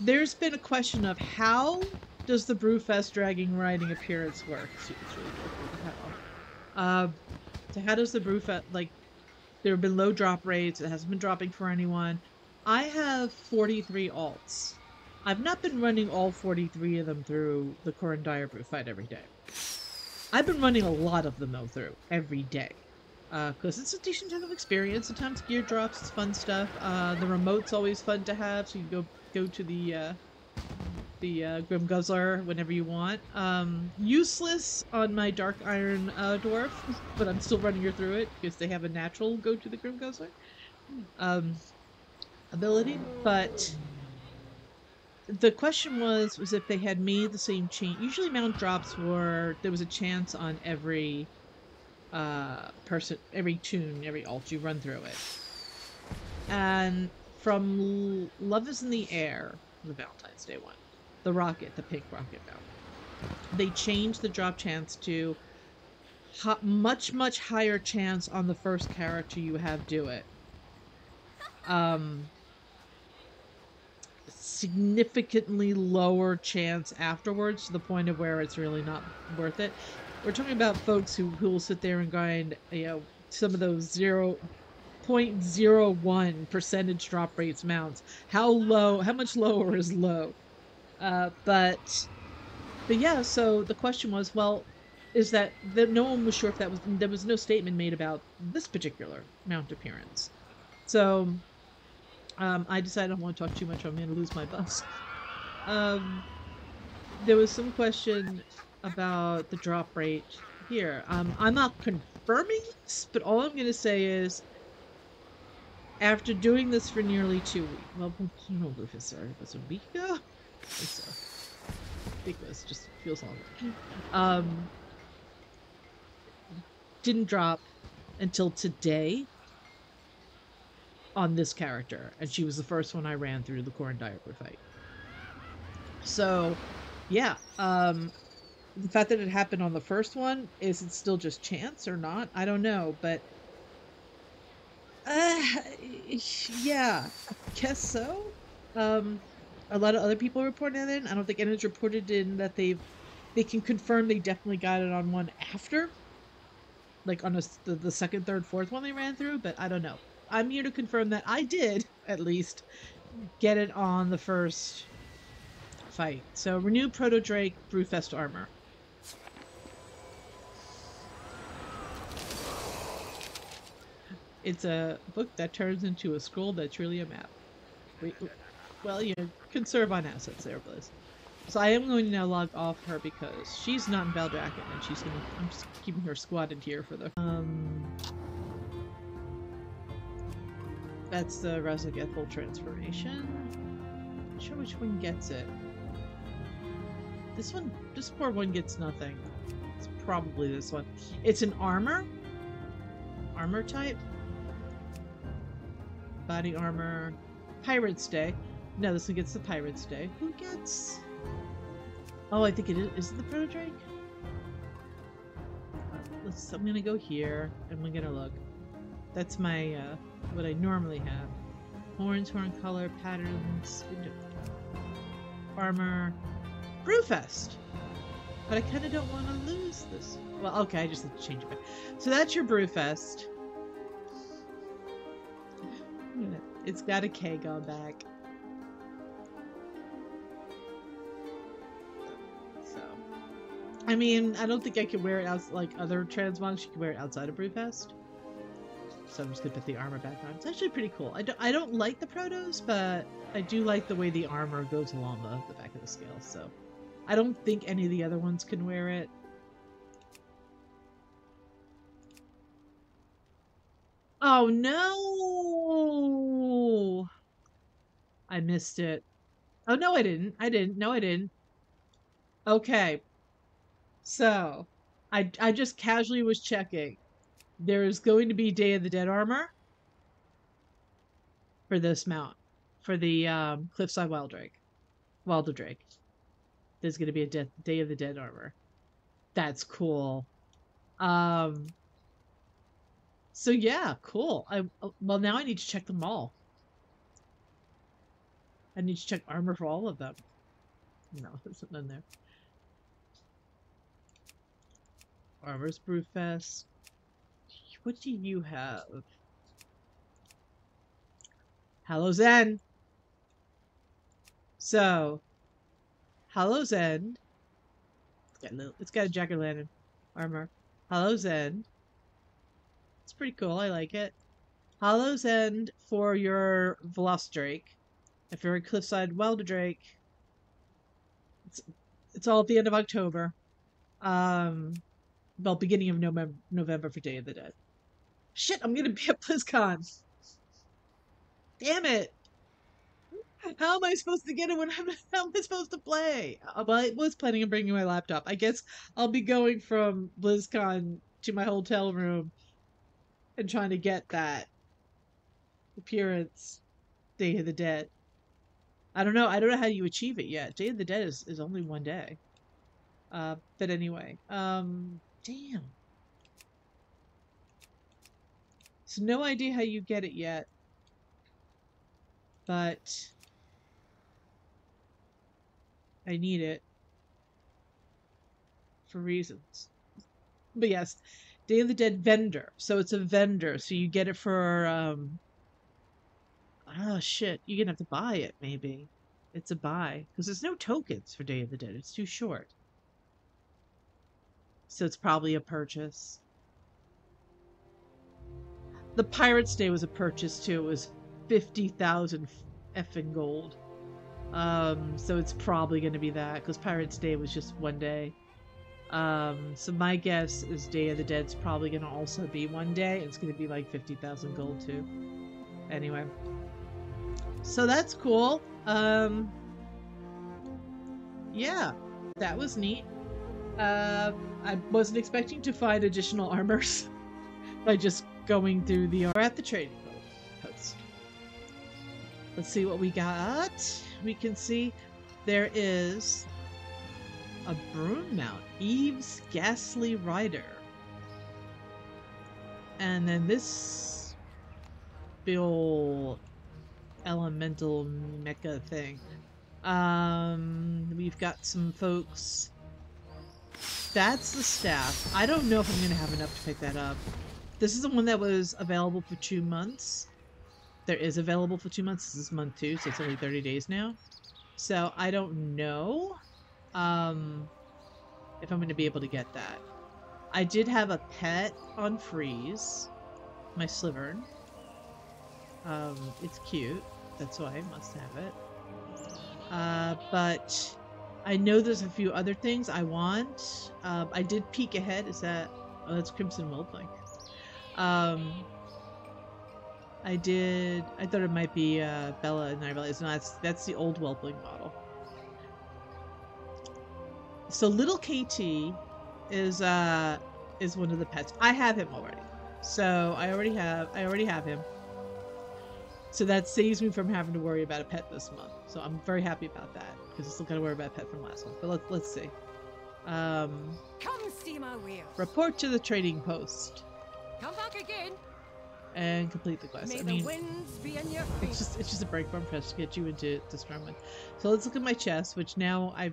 There's been a question of how does the Brewfest dragging riding appearance work? So how does the Brewfest, like, there have been low drop rates, it hasn't been dropping for anyone. I have 43 alts. I've not been running all 43 of them through the Coren Direbrew fight every day. I've been running a lot of them, though, through every day. Because it's a decent type of experience. Sometimes gear drops, it's fun stuff. The remote's always fun to have, so you can go to the Grim Guzzler whenever you want. Useless on my Dark Iron Dwarf, but I'm still running her through it because they have a natural go to the Grim Guzzler ability. But the question was if they had made the same chain. Usually mount drops were, there was a chance on every person, every tune, every alt you run through it. And from Love is in the Air, the Valentine's Day one, the rocket, the pink rocket mount, they changed the drop chance to much higher chance on the first character you have do it. Significantly lower chance afterwards, to the point of where it's really not worth it. We're talking about folks who will sit there and grind, you know, some of those 0.01% drop rates mounts. How low, how much lower is low? But yeah, so the question was, well, is that no one was sure if that was, there was no statement made about this particular mount appearance. So I decided I don't want to talk too much, I'm going to lose my bus. There was some question about the drop rate here. I'm not confirming this, but all I'm going to say is, after doing this for nearly 2 weeks, well, you know, Lucas, sorry, it was a week ago? I think it was, just feels longer. Didn't drop until today on this character, and she was the first one I ran through the Coren Direbrew fight. So, yeah, the fact that it happened on the first one, is it still just chance or not? I don't know, but yeah, I guess so. A lot of other people reported it in. I don't think anyone's reported in that they can confirm they definitely got it on one after, like on the second, third, fourth one they ran through, but I don't know. I'm here to confirm that I did, at least, get it on the first fight. So, renew Proto-Drake, Brewfest armor. It's a book that turns into a scroll that's really a map. Well, you know, conserve on assets there, Blizz. So I am going to now log off her because she's not in Valdrakken, and she's going to, I'm just keeping her squatted here for the, that's the Razzlic Ethyl Transformation. I'm not sure which one gets it. This one, this poor one gets nothing. It's probably this one. It's an armor type. Body armor. Pirate's Day. No, this one gets the Pirate's Day. Who gets? Oh, I think it is it the Proto-Drake? I'm gonna go here and we're gonna look. That's my, what I normally have. Horns, horn color, patterns, armor, Brewfest! But I kind of don't want to lose this. Well, okay, I just have to change it back. So that's your Brewfest. It's got a keg on back. So, I mean, I don't think I can wear it out like other transmons. You can wear it outside of Brewfest. So I'm just going to put the armor back on. It's actually pretty cool. I don't like the protos, but I do like the way the armor goes along the back of the scale. So I don't think any of the other ones can wear it. Oh no! I missed it. Oh no, I didn't. I didn't. No, I didn't. Okay. So I just casually was checking. There is going to be Day of the Dead armor for this mount, for the Cliffside Wild Drake. There's going to be a Day of the Dead armor. That's cool. So yeah, cool. Well, now I need to check them all. I need to check armor for all of them. No, there's nothing in there. Armor's Brewfest. What do you have? Hallow's End. So, Hallow's End. It's got a jack-o'-lantern armor. Hallow's End. It's pretty cool. I like it. Hallow's End for your Velocidrake. If you're a Cliffside Wild Drake, it's all at the end of October. Well, beginning of November for Day of the Dead. Shit, I'm gonna be at BlizzCon. Damn it! How am I supposed to get it when how am I supposed to play? Well, I was planning on bringing my laptop. I guess I'll be going from BlizzCon to my hotel room and trying to get that appearance Day of the Dead. I don't know. I don't know how you achieve it yet. Day of the Dead is only one day. But anyway, damn. So no idea how you get it yet. But I need it for reasons. But yes, Day of the Dead vendor. So it's a vendor. So you get it for, oh shit, you're gonna have to buy it maybe. It's a buy. Because there's no tokens for Day of the Dead. It's too short. So it's probably a purchase. The Pirates Day was a purchase too. It was 50,000 effing gold. So it's probably going to be that, because Pirates Day was just one day. So my guess is Day of the Dead's probably going to also be one day. It's going to be like 50,000 gold too. Anyway. So that's cool. Yeah. That was neat. I wasn't expecting to find additional armors by just going through the... We're at the Trading Post. Let's see what we got. We can see there is a broom mount, Eve's Ghastly Rider, and then this big old elemental mecha thing. We've got some folks. That's the staff. I don't know if I'm gonna have enough to pick that up. This is the one that was available for 2 months. There is available for 2 months. This is month 2, so it's only 30 days now. So I don't know if I'm going to be able to get that. I did have a pet on freeze, my Slyvern. It's cute. That's why I must have it. But I know there's a few other things I want. I did peek ahead. Is that... Oh, that's Crimson Wildplank. I did. I thought it might be Bella, and I realized no, that's the old Welbling model. So little KT is one of the pets. I have him already, so I already have him. So that saves me from having to worry about a pet this month. So I'm very happy about that because I still got to worry about a pet from last month. But let's see. Come steam our wheels. Report to the Trading Post. Come back again. And complete the quest. I mean, it's just a break bomb quest to get you into the strong one. So let's look at my chest, which now I've...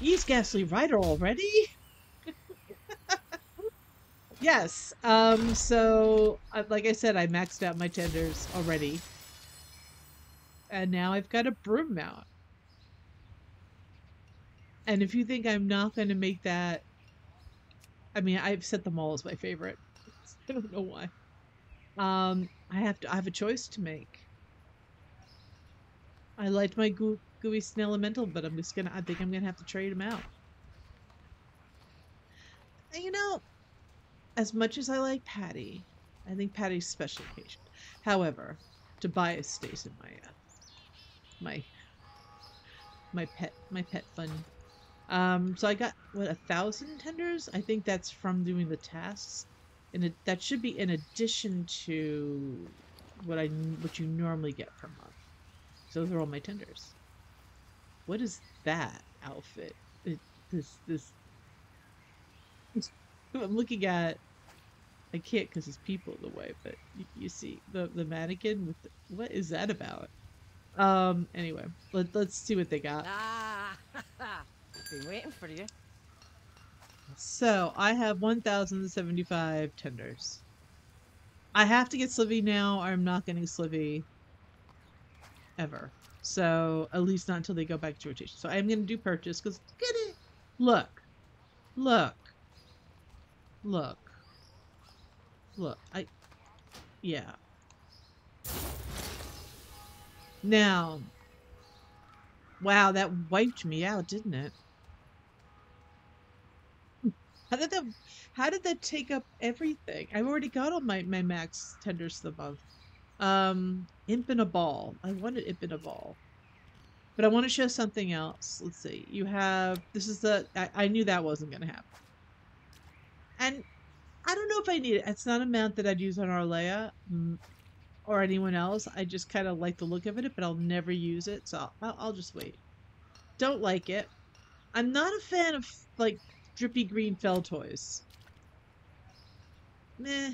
Eve's Ghastly Rider already? Yes. So, like I said, I maxed out my tenders already. And now I've got a broom mount. And if you think I'm not going to make that... I mean, I've set them all as my favorite. I don't know why. I have a choice to make. I liked my gooey snail elemental, but I think I'm gonna have to trade him out. And, you know, as much as I like Patty, I think Patty's special occasion. However, Tobias stays in my my pet fun. So I got, what, 1,000 tenders? I think that's from doing the tasks. And that should be in addition to what you normally get per month. So those are all my tenders. What is that outfit? It, this who I'm looking at. I can't because there's people in the way, but you see the mannequin with the, what is that about? Anyway, let's see what they got. Ah, been waiting for you. So I have 1,075 tenders. I have to get Slyvy now, or I'm not getting Slyvy ever. So at least not until they go back to rotation. So I'm gonna do purchase because get it. Look. Yeah. Now, wow, that wiped me out, didn't it? How did that take up everything? I've already got all my max tenders to the month. Imp in a Ball. I wanted Imp in a Ball. But I want to show something else. Let's see. You have... This is the... I knew that wasn't going to happen. And I don't know if I need it. It's not a mount that I'd use on Arleia or anyone else. I just kind of like the look of it, but I'll never use it. So I'll just wait. Don't like it. I'm not a fan of, like... drippy green fell toys. Meh.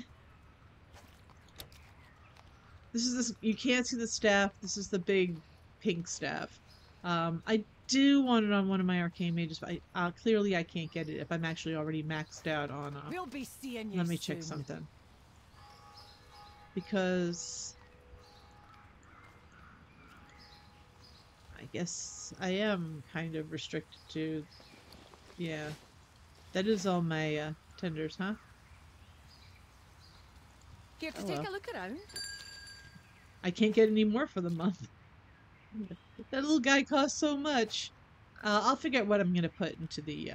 This. You can't see the staff. This is the big pink staff. I do want it on one of my arcane mages, but clearly I can't get it if I'm actually already maxed out on. We'll be seeing you let me soon. Check something because I guess I am kind of restricted to. Yeah, that is all my tenders, huh? Care to take a look around? I can't get any more for the month. That little guy costs so much. I'll figure out what I'm gonna put into the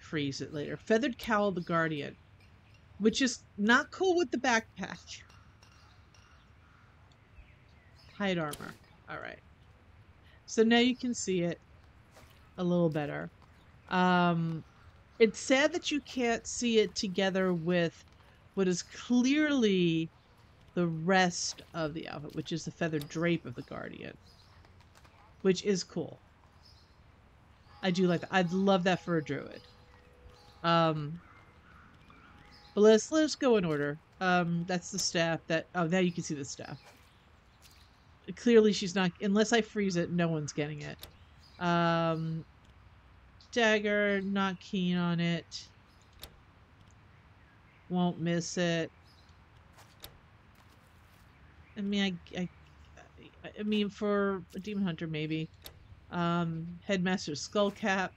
freeze it later. Feathered Cowl the Guardian, which is not cool with the backpack. Hide armor. All right. So now you can see it a little better. It's sad that you can't see it together with what is clearly the rest of the outfit, which is the Feathered Drape of the Guardian, which is cool. I do like that. I'd love that for a druid. But let's go in order. That's the staff that... Oh, now you can see the staff. Clearly she's not, unless I freeze it, no one's getting it. Dagger, not keen on it. Won't miss it. I mean, I mean, for a demon hunter, maybe. Headmaster Skullcap.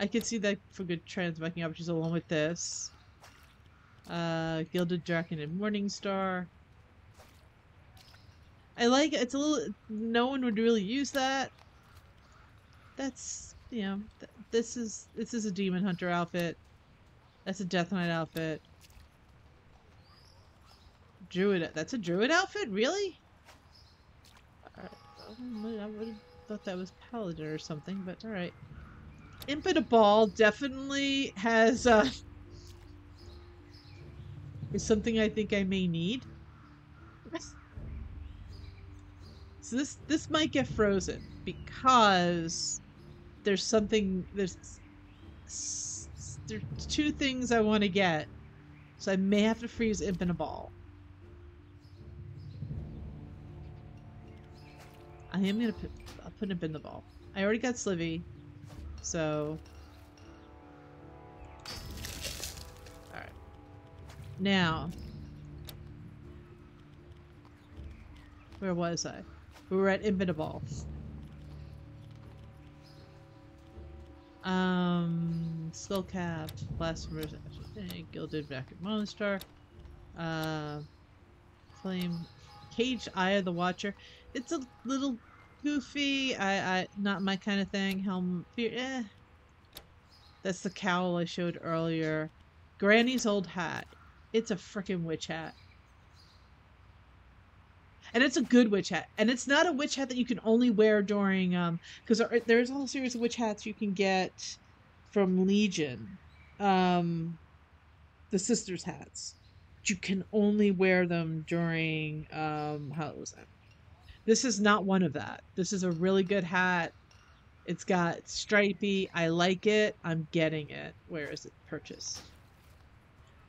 I could see that for good transmuting options along with this. Gilded Dragon and Morningstar. I like it. It's a little... No one would really use that. That's... You know... This is a Demon Hunter outfit. That's a Death Knight outfit. Druid... That's a Druid outfit? Really? Alright. I would have thought that was Paladin or something, but alright. Imp in a Ball definitely has, is something I think I may need. So this might get frozen because there's two things I want to get, so I may have to freeze Imp in a Ball. I am gonna put Imp in the Ball. I already got Slyvy, so all right now. Where was I? We were at Imp in a Ball. Skullcap, Blasphemers, Gilded Dragon Morningstar, Flame Cage, Eye of the Watcher. It's a little goofy. I not my kind of thing. Helm Fear, eh. That's the cowl I showed earlier. Granny's Old Hat. It's a frickin' witch hat. And it's a good witch hat. And it's not a witch hat that you can only wear during... Because there's a whole series of witch hats you can get from Legion. The Sisters hats. But you can only wear them during... Hallow's End. This is not one of that. This is a really good hat It's got stripey. I like it. I'm getting it. Where is it? Purchase.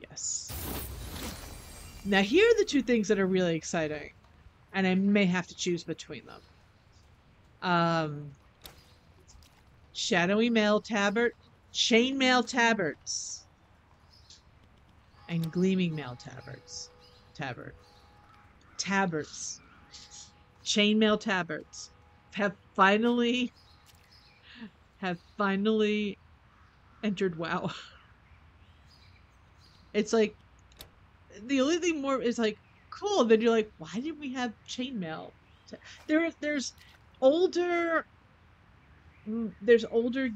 Yes. Now here are the two things that are really exciting, and I may have to choose between them. Shadowy Mail Tabard, Chainmail Tabards, and Gleaming Mail Tabards. Tabards. Chainmail Tabards have finally entered WoW. It's like, the only thing more is like, cool. Then you're like, why did we have chainmail? There's older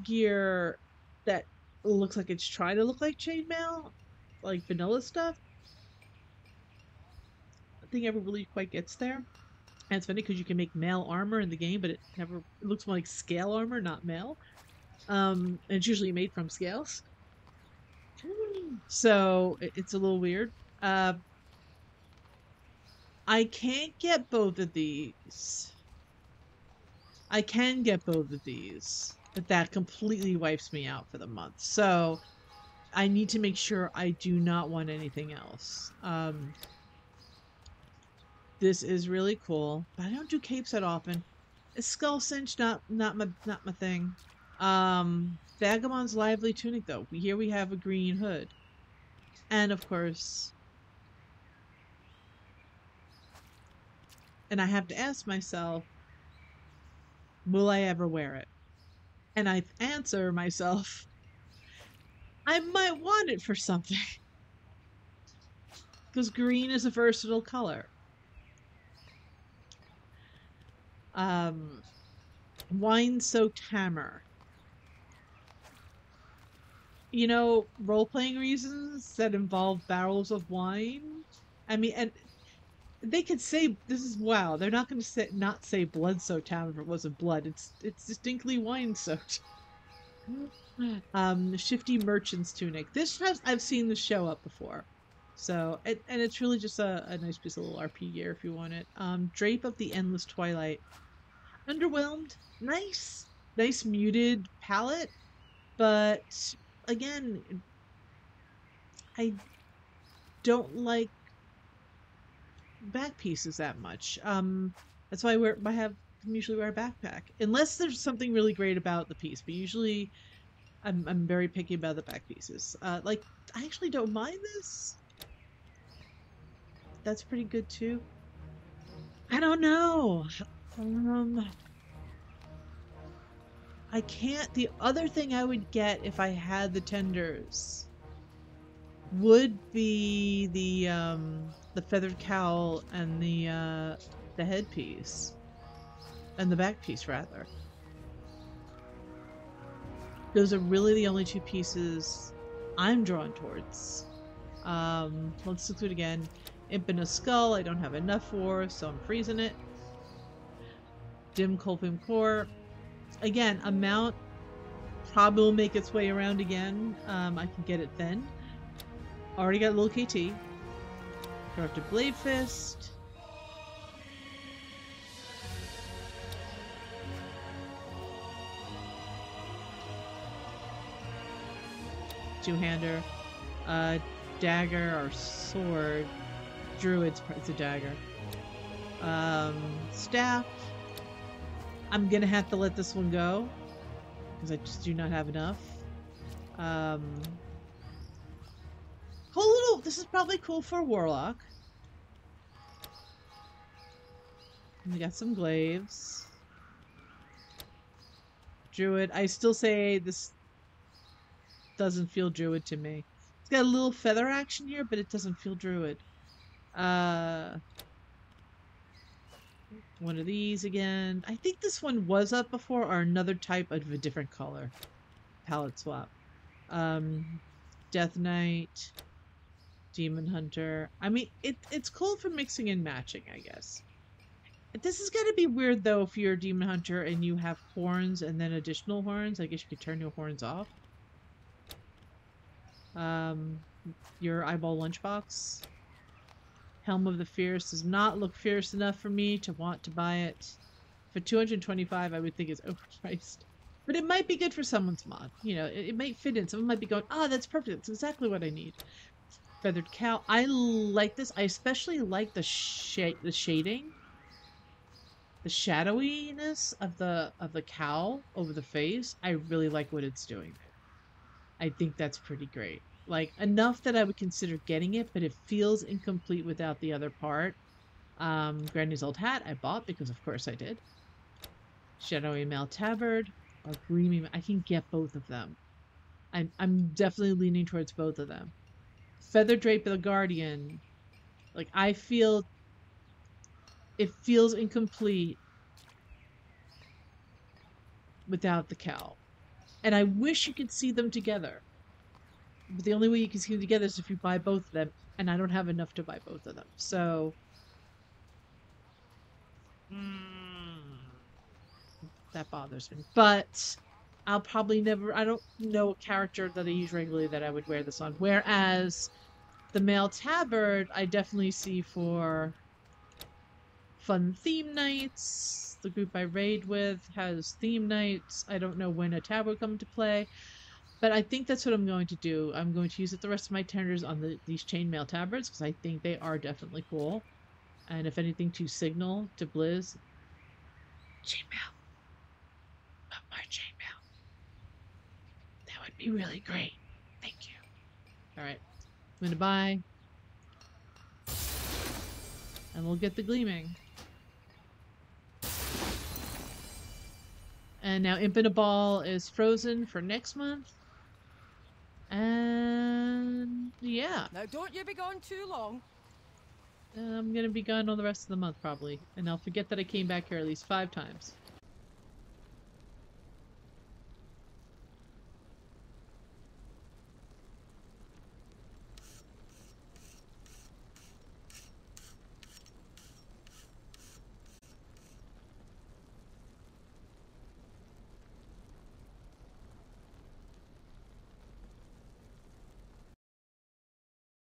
gear that looks like it's trying to look like chainmail, like vanilla stuff. I think it never really quite gets there. And it's funny because you can make mail armor in the game, but it looks more like scale armor, not mail. And it's usually made from scales. So it's a little weird. I can't get both of these. I can get both of these, but that completely wipes me out for the month. So I need to make sure I do not want anything else. This is really cool, but I don't do capes that often. A skull cinch, not my thing. Vagabond's lively tunic, though. Here we have a green hood, and of course. And I have to ask myself, will I ever wear it? And I answer myself, I might want it for something. Because green is a versatile color. Wine-soaked hammer. You know, role-playing reasons that involve barrels of wine. I mean, and they could say this is WoW. They're not going to say blood-soaked hammer if it wasn't blood. It's distinctly wine-soaked. Shifty merchant's tunic. This has, I've seen this show up before. So and it's really just a nice piece of little RP gear if you want it. Drape of the Endless Twilight. Underwhelmed. Nice. Nice muted palette. But again, I don't like back pieces that much. That's why I usually wear a backpack, unless there's something really great about the piece. But usually, I'm very picky about the back pieces. Like, I actually don't mind this. That's pretty good too. I don't know. I can't. The other thing I would get if I had the tenders would be the feathered cowl and the headpiece and the back piece rather. Those are really the only two pieces I'm drawn towards. Let's look through it again. Imp in a skull. I don't have enough for, so I'm freezing it. Dim Colpim core. Again, a mount probably will make its way around again. I can get it then. Already got a little KT. Corrupted Blade Fist. Two-hander. Dagger or sword. Druid's, it's a dagger. Staff. I'm gonna have to let this one go because I just do not have enough. Cool little. This is probably cool for a warlock. And we got some glaives. Druid. I still say this doesn't feel druid to me. It's got a little feather action here, but it doesn't feel druid. One of these again. I think this one was up before, or another type of a different color. Palette swap. Death Knight. Demon Hunter. I mean, it's cool for mixing and matching, I guess. This is going to be weird, though, if you're a Demon Hunter and you have horns and then additional horns. I guess you could turn your horns off. Your eyeball lunchbox. Helm of the Fierce does not look fierce enough for me to want to buy it. For $225, I would think it's overpriced. But it might be good for someone's mod. You know, it might fit in. Someone might be going, ah, oh, that's perfect. That's exactly what I need. Feathered Cow. I like this. I especially like the shading. The shadowiness of the cowl over the face. I really like what it's doing there. I think that's pretty great. Like, enough that I would consider getting it, but it feels incomplete without the other part. Granny's Old Hat I bought because, of course, I did. Shadowy Mail Tabard or Gleaming. I can get both of them. I'm definitely leaning towards both of them. Feathered Drape of the Guardian. Like, I feel... it feels incomplete without the cowl. And I wish you could see them together. But the only way you can see them together is if you buy both of them. And I don't have enough to buy both of them. So... that bothers me. But I'll probably never... I don't know a character that I use regularly that I would wear this on. Whereas the Mail Tabard, I definitely see for... fun theme nights. The group I raid with has theme nights. I don't know when a tab will come to play, but I think that's what I'm going to do. I'm going to use it the rest of my tenders on these chainmail tabards because I think they are definitely cool. And if anything, to signal to Blizz, chainmail, but more chainmail. That would be really great. Thank you. All right, I'm gonna buy, and we'll get the gleaming. And now Imp in a Ball is frozen for next month. And yeah. Now don't you be gone too long. I'm going to be gone all the rest of the month probably. And I'll forget that I came back here at least 5 times.